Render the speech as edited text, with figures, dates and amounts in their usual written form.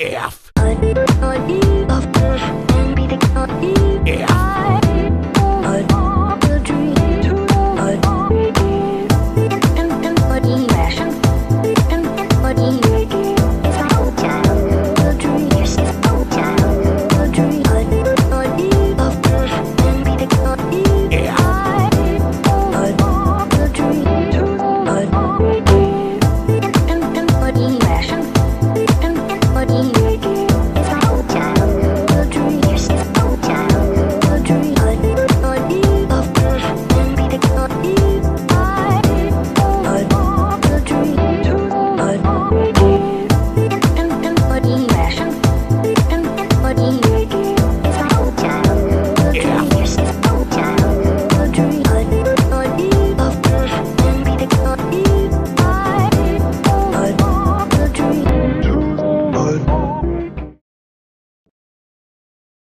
F.